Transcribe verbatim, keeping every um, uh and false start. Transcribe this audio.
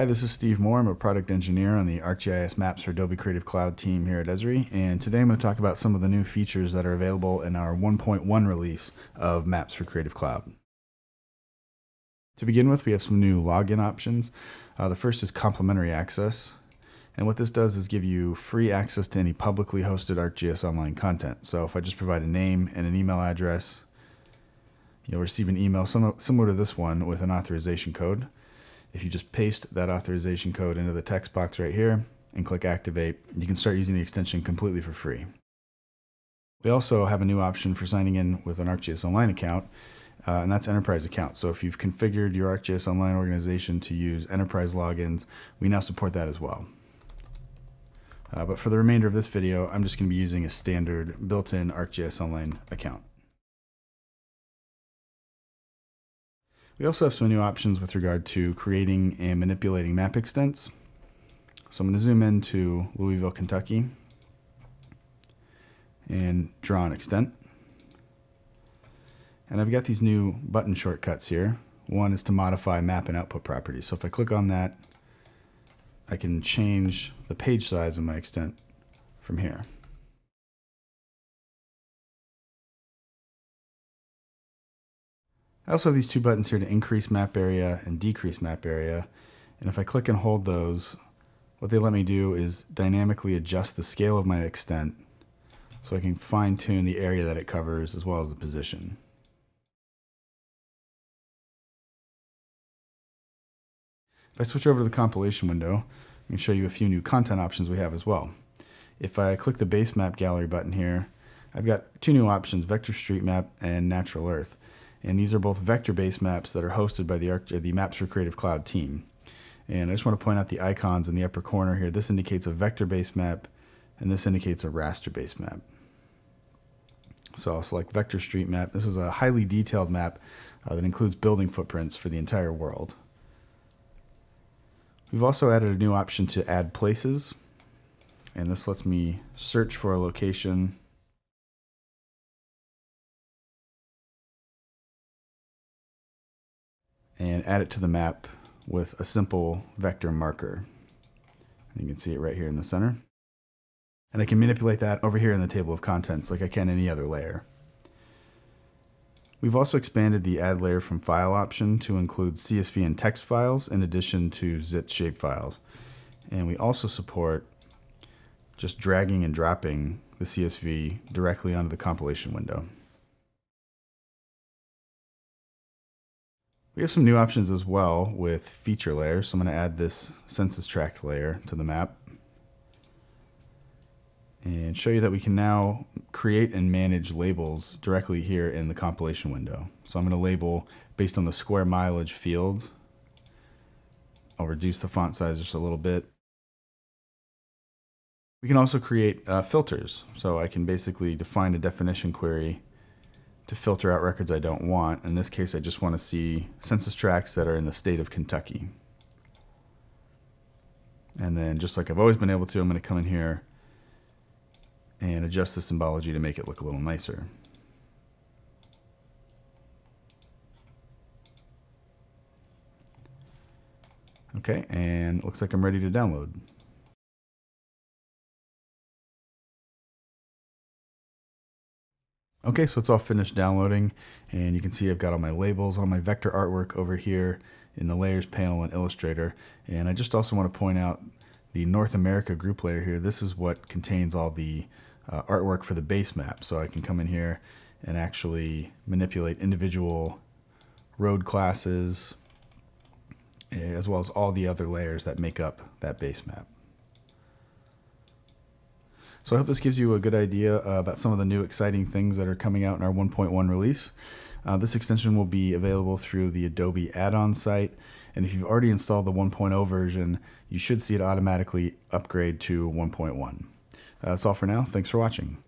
Hi, this is Steve Moore. I'm a product engineer on the ArcGIS Maps for Adobe Creative Cloud team here at Esri, and today I'm going to talk about some of the new features that are available in our one point one release of Maps for Creative Cloud. To begin with, we have some new login options. Uh, the first is complimentary access, and what this does is give you free access to any publicly hosted ArcGIS Online content. So if I just provide a name and an email address, you'll receive an email similar to this one with an authorization code. If you just paste that authorization code into the text box right here and click activate, you can start using the extension completely for free. We also have a new option for signing in with an ArcGIS Online account, uh, and that's Enterprise Account. So if you've configured your ArcGIS Online organization to use enterprise logins, we now support that as well. Uh, but for the remainder of this video, I'm just going to be using a standard built-in ArcGIS Online account. We also have some new options with regard to creating and manipulating map extents. So I'm going to zoom into Louisville, Kentucky, and draw an extent. And I've got these new button shortcuts here. One is to modify map and output properties. So if I click on that, I can change the page size of my extent from here. I also have these two buttons here to increase map area and decrease map area, and if I click and hold those, what they let me do is dynamically adjust the scale of my extent so I can fine-tune the area that it covers as well as the position. If I switch over to the compilation window, I can show you a few new content options we have as well. If I click the base map gallery button here, I've got two new options, Vector Street Map and Natural Earth. And these are both vector-based maps that are hosted by the, Arc the Maps for Creative Cloud team. And I just want to point out the icons in the upper corner here. This indicates a vector-based map, and this indicates a raster-based map. So I'll select Vector Street Map. This is a highly detailed map uh, that includes building footprints for the entire world. We've also added a new option to add places, and this lets me search for a location. And add it to the map with a simple vector marker. And you can see it right here in the center. And I can manipulate that over here in the table of contents like I can any other layer. We've also expanded the add layer from file option to include C S V and text files in addition to zip shapefiles. And we also support just dragging and dropping the C S V directly onto the compilation window. We have some new options as well with feature layers, so I'm going to add this census tract layer to the map and show you that we can now create and manage labels directly here in the compilation window. So I'm going to label based on the square mileage field. I'll reduce the font size just a little bit. We can also create uh, filters, so I can basically define a definition query to filter out records I don't want. In this case, I just want to see census tracts that are in the state of Kentucky. And then just like I've always been able to, I'm going to come in here and adjust the symbology to make it look a little nicer. Okay, and it looks like I'm ready to download. Okay, so it's all finished downloading, and you can see I've got all my labels, all my vector artwork over here in the layers panel in Illustrator. And I just also want to point out the North America group layer here. This is what contains all the uh, artwork for the base map. So I can come in here and actually manipulate individual road classes, as well as all the other layers that make up that base map. So I hope this gives you a good idea uh, about some of the new exciting things that are coming out in our one point one release. Uh, this extension will be available through the Adobe add-on site, and if you've already installed the one point oh version, you should see it automatically upgrade to one point one. Uh, that's all for now. Thanks for watching.